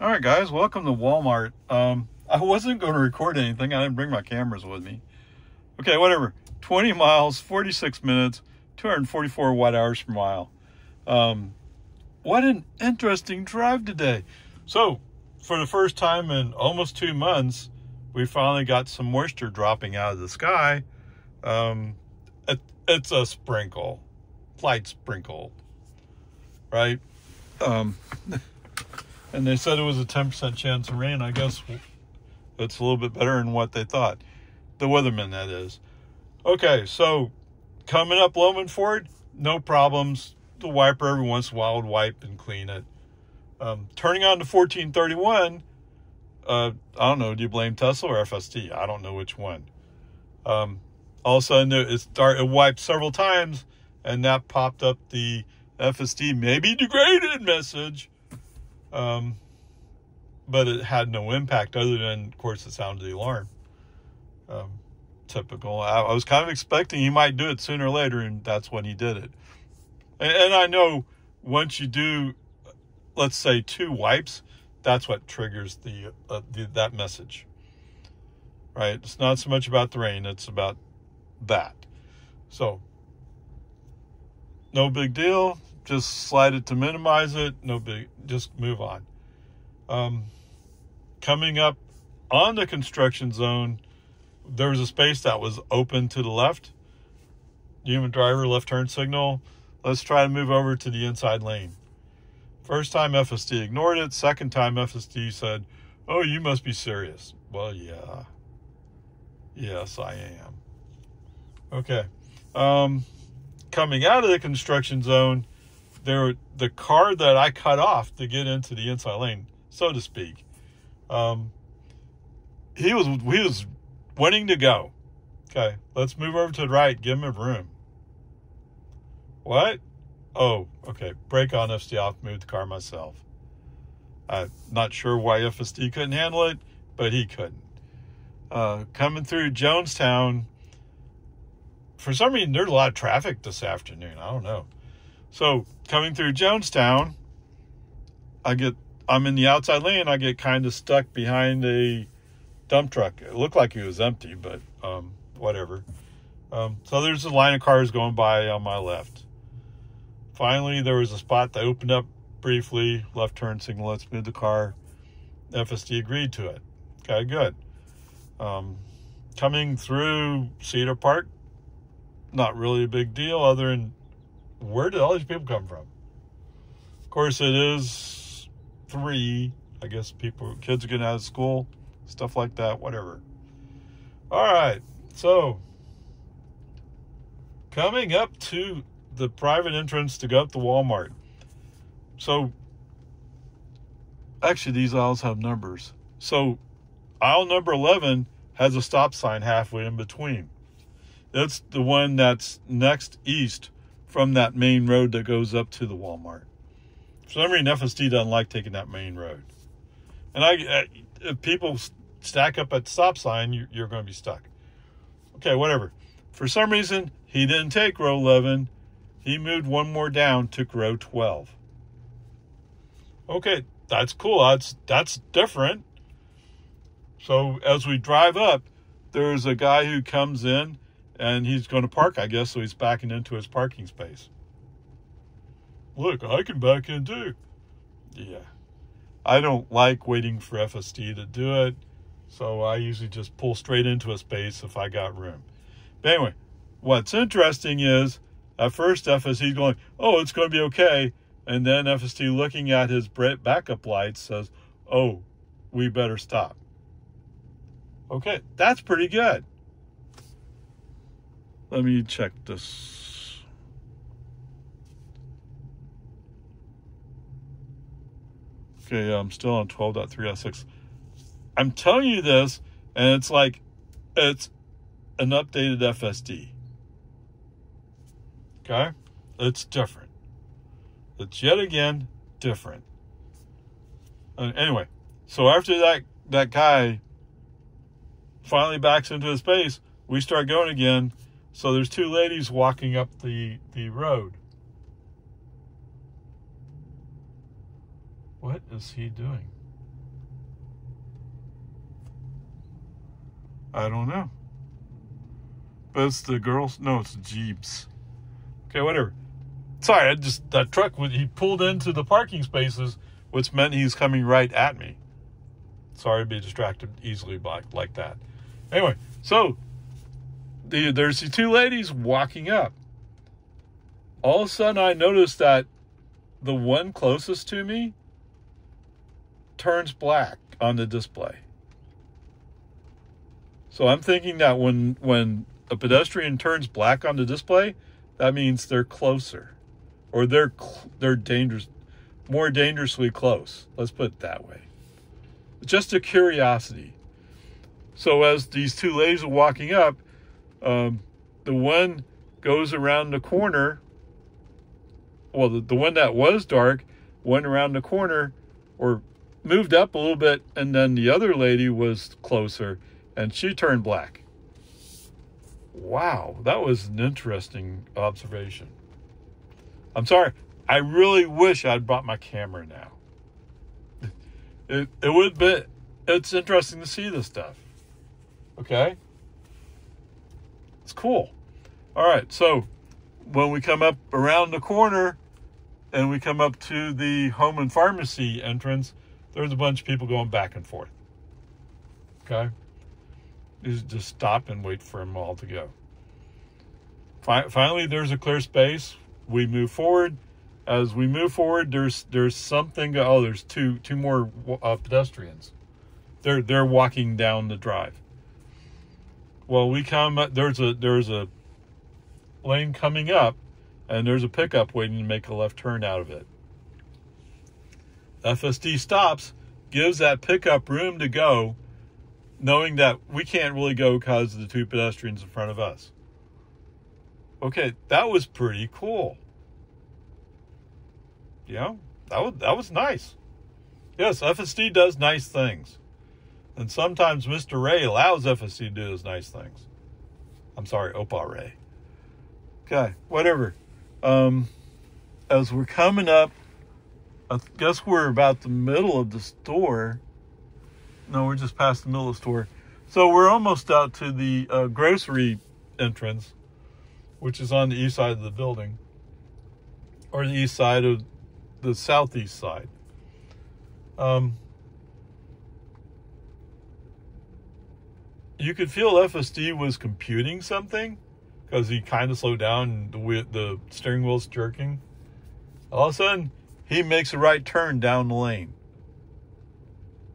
All right, guys, welcome to Walmart. I wasn't going to record anything. I didn't bring my cameras with me. Okay, whatever. 20 miles, 46 minutes, 244 watt hours per mile. What an interesting drive today. So for the first time in almost 2 months, we finally got some moisture dropping out of the sky. It's a sprinkle, light sprinkle, right? And they said it was a 10% chance of rain. I guess it's a little bit better than what they thought. The weatherman, that is. Okay, so coming up Loman Ford, no problems. The wiper every once in a while would wipe and clean it. Turning on to 1431, I don't know, do you blame Tesla or FSD? I don't know which one. All of a sudden, it wiped several times, and that popped up the FSD maybe degraded message. But it had no impact other than, of course, the sound of the alarm. Typical. I was kind of expecting he might do it sooner or later, and that's when he did it. And I know once you do, let's say, 2 wipes, that's what triggers that message, right? It's not so much about the rain. It's about that. So no big deal. Just slide it to minimize it. No big, just move on. Coming up on the construction zone, there was a space that was open to the left. Human driver, left turn signal. Let's try to move over to the inside lane. First time FSD ignored it. Second time FSD said, oh, you must be serious. Well, yeah. Yes, I am. Okay. Coming out of the construction zone, the car that I cut off to get into the inside lane, so to speak, he was wanting to go. Okay, let's move over to the right. Give him a room. What? Oh, okay. Brake on, FSD off. Moved the car myself. I'm not sure why FSD couldn't handle it, but he couldn't. Coming through Jonestown. For some reason, there's a lot of traffic this afternoon. I don't know. So coming through Jonestown, I'm in the outside lane. I get kind of stuck behind a dump truck. It looked like it was empty, but whatever. So there's a line of cars going by on my left. Finally, there was a spot that opened up briefly. Left turn signal. Let's move the car. FSD agreed to it. Okay, good. Coming through Cedar Park, not really a big deal other than, where did all these people come from? Of course, it is 3. I guess kids are getting out of school, stuff like that, whatever. All right, so coming up to the private entrance to go up to Walmart. So, actually, these aisles have numbers. So, aisle number 11 has a stop sign halfway in between. That's the one that's next east from that main road that goes up to the Walmart. For some reason, FSD doesn't like taking that main road. And if people stack up at the stop sign, you're going to be stuck. Okay, whatever. For some reason, he didn't take row 11. He moved one more down, took row 12. Okay, that's cool. That's different. So as we drive up, there's a guy who comes in, and he's going to park, I guess, so he's backing into his parking space. Look, I can back in too. Yeah. I don't like waiting for FSD to do it, so I usually just pull straight into a space if I got room. But anyway, what's interesting is, at first FSD's going, oh, it's going to be okay, and then FSD, looking at his backup lights, says, oh, we better stop. Okay, that's pretty good. Let me check this. Okay, I'm still on 12.3.6. I'm telling you this, and it's like, it's an updated FSD. Okay? It's different. It's yet again different. Anyway, so after that guy finally backs into his space, we start going again. So there's 2 ladies walking up the road. What is he doing? I don't know. But it's the girls. No, it's the Jeeps. Okay, whatever. Sorry, that truck, he pulled into the parking spaces, which meant he's coming right at me. Sorry to be distracted easily by like that. Anyway, so there's the two ladies walking up. All of a sudden, I noticed that the one closest to me turns black on the display. So I'm thinking that when a pedestrian turns black on the display, that means they're closer, or they're dangerous, more dangerously close. Let's put it that way. Just a curiosity. So as these two ladies are walking up, the one goes around the corner. Well, the one that was dark went around the corner, or moved up a little bit, and then the other lady was closer, and she turned black. Wow, that was an interesting observation. I'm sorry. I really wish I'd brought my camera now. It would be. It's interesting to see this stuff. Okay, it's cool. All right, so when we come up around the corner, and we come up to the home and pharmacy entrance, there's a bunch of people going back and forth. Okay. You just stop and wait for them all to go. Finally, there's a clear space. We move forward. As we move forward, there's something. Oh, there's two more pedestrians. They're walking down the drive. Well, we come. There's a lane coming up, and there's a pickup waiting to make a left turn out of it. FSD stops, gives that pickup room to go, knowing that we can't really go because of the two pedestrians in front of us. Okay, that was pretty cool. You know, that was nice. Yes, FSD does nice things. And sometimes Mr. Ray allows FSD to do those nice things. I'm sorry, Opa Ray. Okay, whatever. As we're coming up, I guess we're about the middle of the store. No, we're just past the middle of the store. So we're almost out to the grocery entrance, which is on the east side of the building, or the east side of the southeast side. You could feel FSD was computing something because he kind of slowed down, and the steering wheel's jerking. All of a sudden, he makes a right turn down the lane.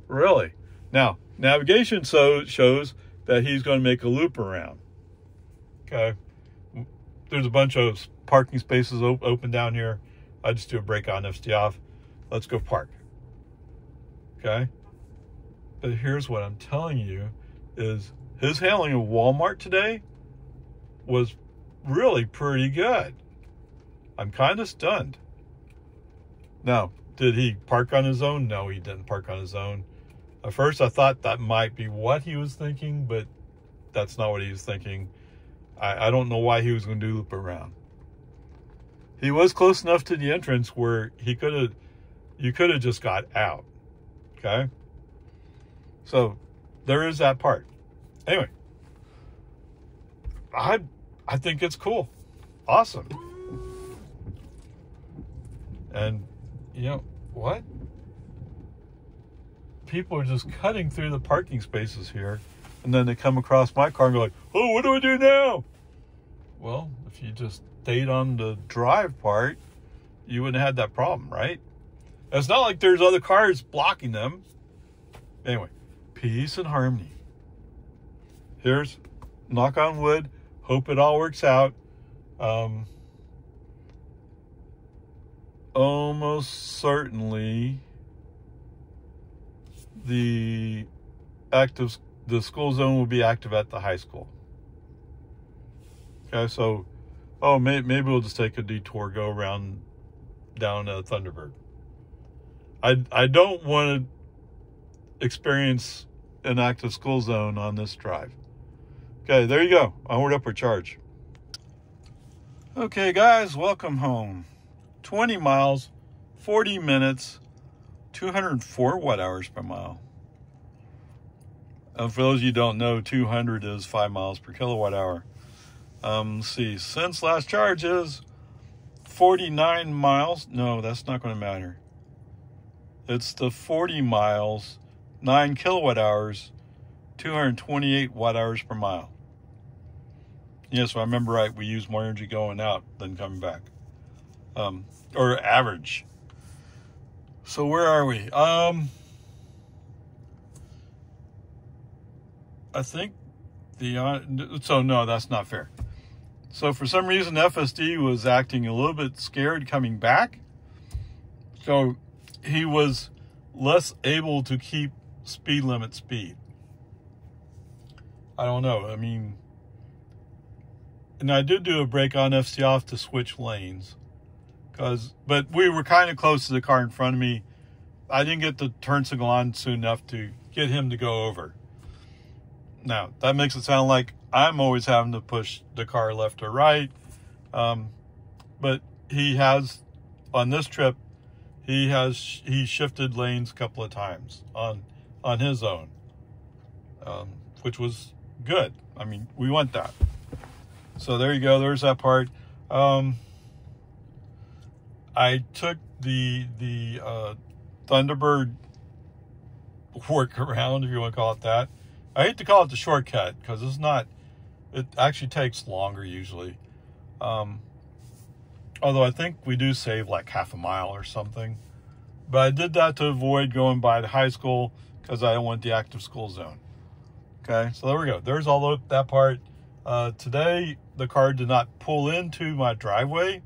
Really? Now, navigation shows that he's going to make a loop around. Okay. There's a bunch of parking spaces open down here. I just do a brake on, FSD off. Let's go park. Okay. But here's what I'm telling you is his handling of Walmart today was really pretty good. I'm kind of stunned. Now, did he park on his own? No, he didn't park on his own. At first, I thought that might be what he was thinking, but that's not what he was thinking. I don't know why he was going to do loop around. He was close enough to the entrance where you could have just got out. Okay? So, there is that part. Anyway, I think it's cool. Awesome. And, you know, what? People are just cutting through the parking spaces here, and then they come across my car and go like, oh, what do I do now? Well, if you just stayed on the drive part, you wouldn't have had that problem, right? And it's not like there's other cars blocking them. Anyway, peace and harmony. Here's knock on wood. Hope it all works out. Almost certainly the school zone will be active at the high school. Okay, so, oh, maybe we'll just take a detour, go around down Thunderbird. I don't want to experience an active school zone on this drive. Okay, there you go. Onward, upward, charge. Okay, guys, welcome home. 20 miles, 40 minutes. 204 watt hours per mile. For those of you who don't know, 200 is 5 miles per kilowatt hour. Let's see, since last charge is 49 miles. No, that's not going to matter. It's the 40 miles, 9 kilowatt hours, 228 watt hours per mile. Yes, if I remember right, we use more energy going out than coming back. Or average. So where are we? I think so no, that's not fair. So for some reason, FSD was acting a little bit scared coming back. So he was less able to keep speed limit speed. I don't know. I mean, and I did do a brake on FC off to switch lanes. But we were kind of close to the car in front of me. I didn't get the turn signal on soon enough to get him to go over. Now, that makes it sound like I'm always having to push the car left or right. But he has, on this trip, he shifted lanes a couple of times on his own, which was good. I mean, we want that. So there you go. There's that part. I took the Thunderbird workaround, if you want to call it that. I hate to call it the shortcut because it's not, it actually takes longer usually. Although I think we do save like half a mile or something. But I did that to avoid going by the high school because I don't want the active school zone. Okay, so there we go. There's all that part. Today, the car did not pull into my driveway.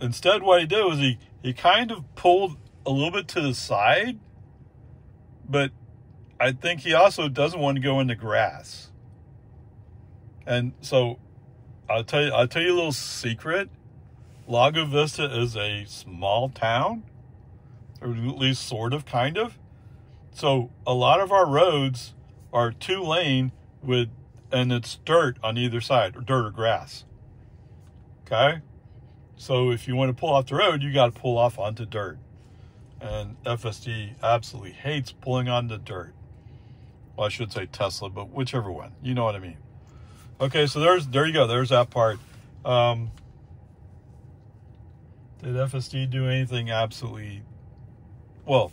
Instead, what he did was he kind of pulled a little bit to the side, but I think he also doesn't want to go into grass. And so I'll tell you a little secret. Lago Vista is a small town, or at least sort of, kind of. So a lot of our roads are 2-lane with, and it's dirt on either side, or dirt or grass. Okay? So if you want to pull off the road, you got to pull off onto dirt. And FSD absolutely hates pulling onto dirt. Well, I should say Tesla, but whichever one. You know what I mean. Okay, so there you go. There's that part. Did FSD do anything absolutely, well,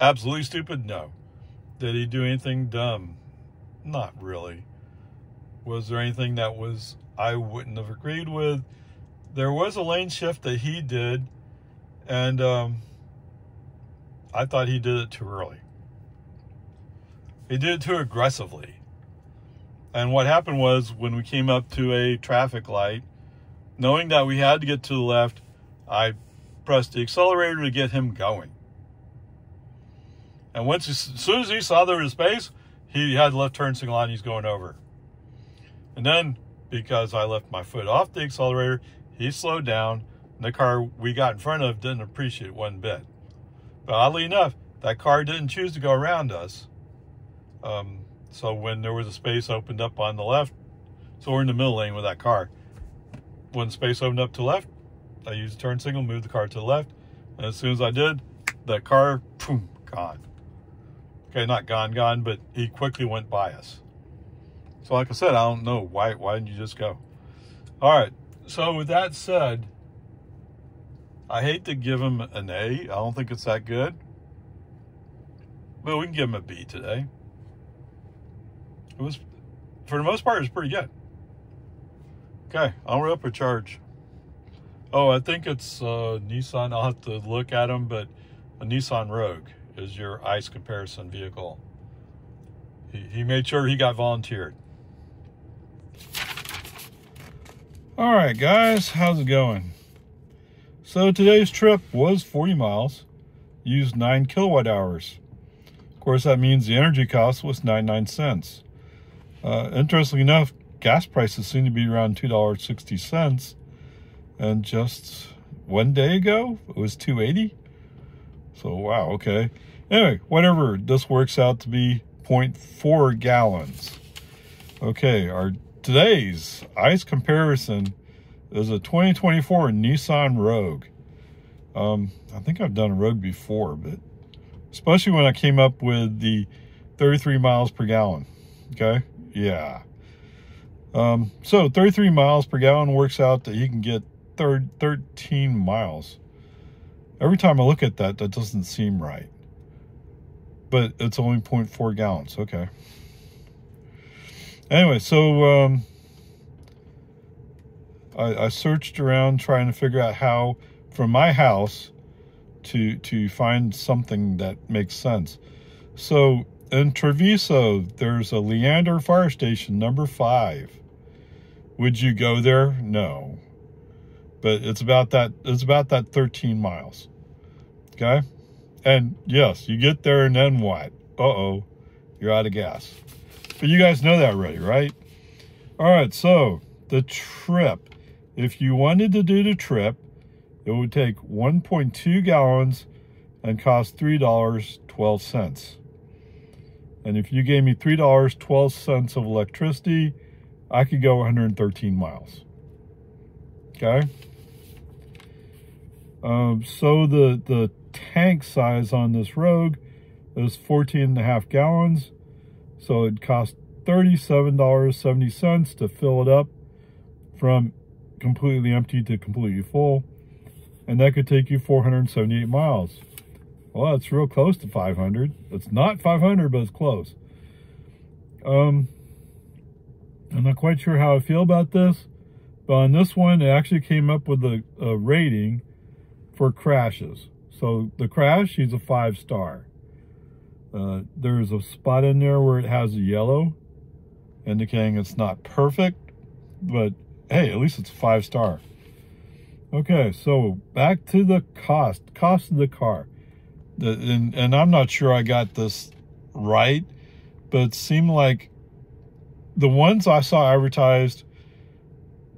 absolutely stupid? No. Did he do anything dumb? Not really. Was there anything that was I wouldn't have agreed with? There was a lane shift that he did, and I thought he did it too early. He did it too aggressively. And what happened was, when we came up to a traffic light, knowing that we had to get to the left, I pressed the accelerator to get him going. And once, as soon as he saw there was space, he had left turn signal on, he's going over. And then, because I left my foot off the accelerator, he slowed down, and the car we got in front of didn't appreciate it one bit. But oddly enough, that car didn't choose to go around us. So when there was a space opened up on the left, so we're in the middle lane with that car. When space opened up to the left, I used the turn signal, moved the car to the left, and as soon as I did, that car, boom, gone. Okay, not gone, but he quickly went by us. So like I said, I don't know. Why didn't you just go? All right. So with that said, I hate to give him an A. I don't think it's that good. But we can give him a B today. It was, for the most part, it was pretty good. Okay. I'll up a charge. Oh, I think it's Nissan. I'll have to look at them. But a Nissan Rogue is your ICE comparison vehicle. He made sure he got volunteered. All right, guys, how's it going? So today's trip was 40 miles, used 9 kilowatt hours. Of course, that means the energy cost was 99 cents. Interestingly enough, gas prices seem to be around $2.60, and just one day ago, it was $2.80. So, wow, okay. Anyway, whatever, this works out to be 0.4 gallons. Okay, our today's ICE comparison is a 2024 Nissan Rogue. I think I've done a Rogue before, but especially when I came up with the 33 miles per gallon. Okay, yeah. So 33 miles per gallon works out that you can get 13 miles. Every time I look at that, that doesn't seem right. But it's only 0.4 gallons. Okay. Anyway, so I searched around trying to figure out how, from my house, to find something that makes sense. So in Treviso, there's a Leander Fire Station, number 5. Would you go there? No. But it's about that. It's about that 13 miles. Okay. And yes, you get there and then what? Uh-oh, you're out of gas. But you guys know that already, right? All right, so the trip. If you wanted to do the trip, it would take 1.2 gallons and cost $3.12. And if you gave me $3.12 of electricity, I could go 113 miles. Okay? So the tank size on this Rogue is 14.5 gallons. So it cost $37.70 to fill it up from completely empty to completely full. And that could take you 478 miles. Well, that's real close to 500. It's not 500, but it's close. I'm not quite sure how I feel about this, but on this one, it actually came up with a rating for crashes. So the crash, she's a 5-star. There's a spot in there where it has a yellow, indicating it's not perfect, but hey, at least it's 5-star. Okay, so back to the cost of the car. And I'm not sure I got this right, but it seemed like the ones I saw advertised,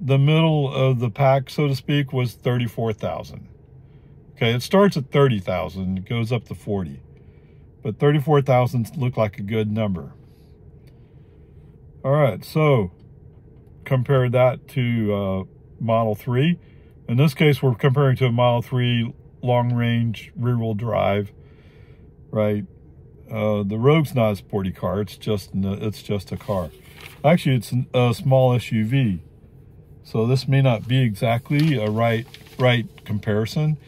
the middle of the pack, so to speak, was $34,000. Okay, it starts at $30,000, it goes up to $40,000. But $34,000 looked like a good number. All right, so compare that to Model 3. In this case, we're comparing to a Model 3 long-range rear-wheel drive, right? The Rogue's not a sporty car; it's just a car. Actually, it's a small SUV, so this may not be exactly a right comparison.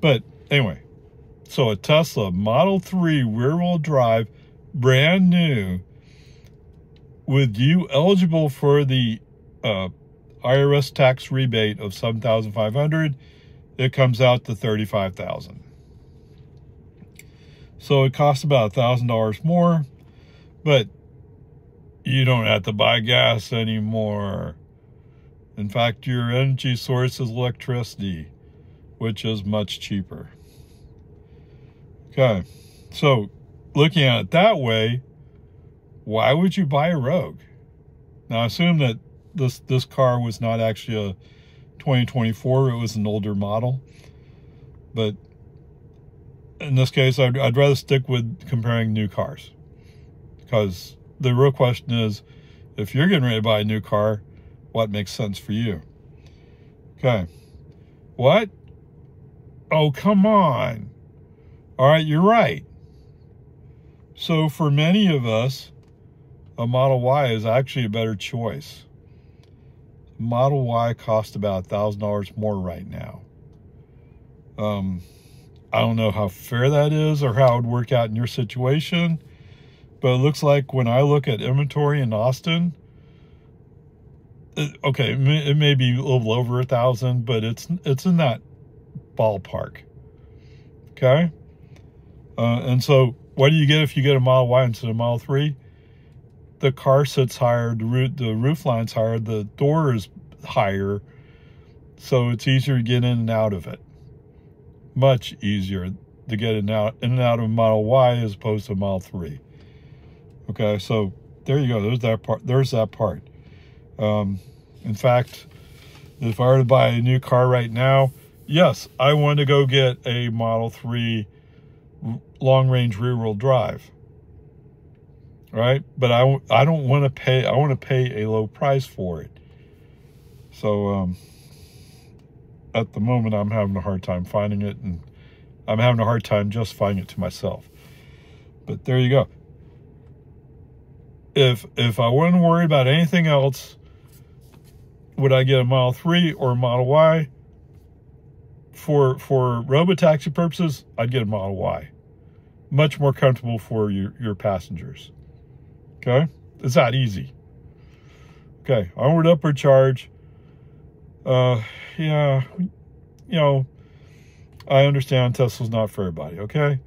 But anyway, so a Tesla Model 3 rear-wheel drive, brand new, with you eligible for the IRS tax rebate of $7,500, it comes out to $35,000. So it costs about $1,000 more, but you don't have to buy gas anymore. In fact, your energy source is electricity, which is much cheaper. Okay, so looking at it that way, why would you buy a Rogue? Now, I assume that this car was not actually a 2024, it was an older model. But in this case, I'd rather stick with comparing new cars, because the real question is, if you're getting ready to buy a new car, what makes sense for you? Okay. What? Oh, come on. All right, you're right. So for many of us, a Model Y is actually a better choice. Model Y costs about $1,000 more right now. I don't know how fair that is or how it would work out in your situation, but it looks like when I look at inventory in Austin, it may be a little over $1,000, but it's in that ballpark. Okay, and so what do you get if you get a Model Y instead of Model 3? The car sits higher, the roof line's higher, the door is higher, so it's easier to get in and out of it. Much easier to get in and out of Model Y as opposed to Model 3. Okay, so there you go. There's that part. In fact, if I were to buy a new car right now, yes, I want to go get a Model 3 long-range rear-wheel drive. Right, but I don't want to pay. I want to pay a low price for it. So at the moment, I'm having a hard time finding it, and I'm having a hard time justifying it to myself. But there you go. If I wouldn't worry about anything else, would I get a Model 3 or a Model Y? For robotaxi purposes, I'd get a Model Y. Much more comfortable for your passengers. Okay? It's that easy. Okay, onward, upward charge. Yeah, you know, I understand Tesla's not for everybody, okay?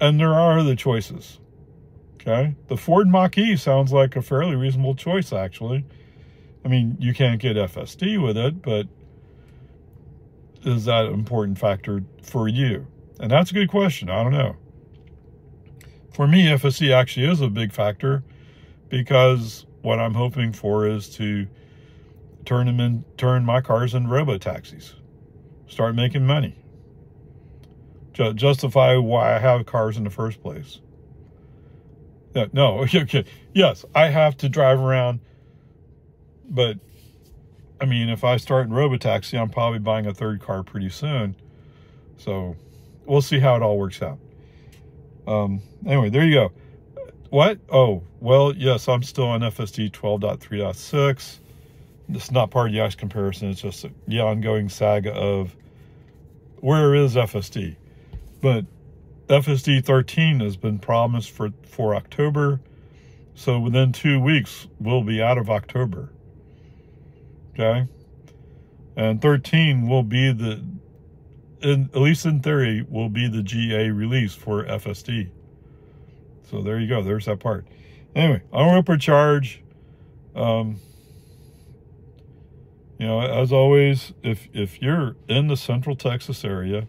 And there are other choices, okay? The Ford Mach-E sounds like a fairly reasonable choice, actually. I mean, you can't get FSD with it, but is that an important factor for you? And that's a good question. I don't know. For me, FSD actually is a big factor because what I'm hoping for is to turn my cars into robo-taxis. Start making money. Justify why I have cars in the first place. No, okay. Yes, I have to drive around, but I mean, if I start in robotaxi, I'm probably buying a third car pretty soon. So we'll see how it all works out. Anyway, there you go. What? Oh, well, yes, I'm still on FSD 12.3.6. It's not part of the ICE comparison. It's just the ongoing saga of where is FSD? But FSD 13 has been promised for October. So within 2 weeks, we'll be out of October. Okay, and 13 will be the, at least in theory, will be the GA release for FSD. So there you go. There's that part. Anyway, onward, upward charge. You know, as always, if you're in the Central Texas area,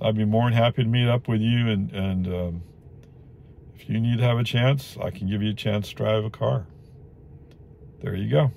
I'd be more than happy to meet up with you. And if you need to have a chance, I can give you a chance to drive a car. There you go.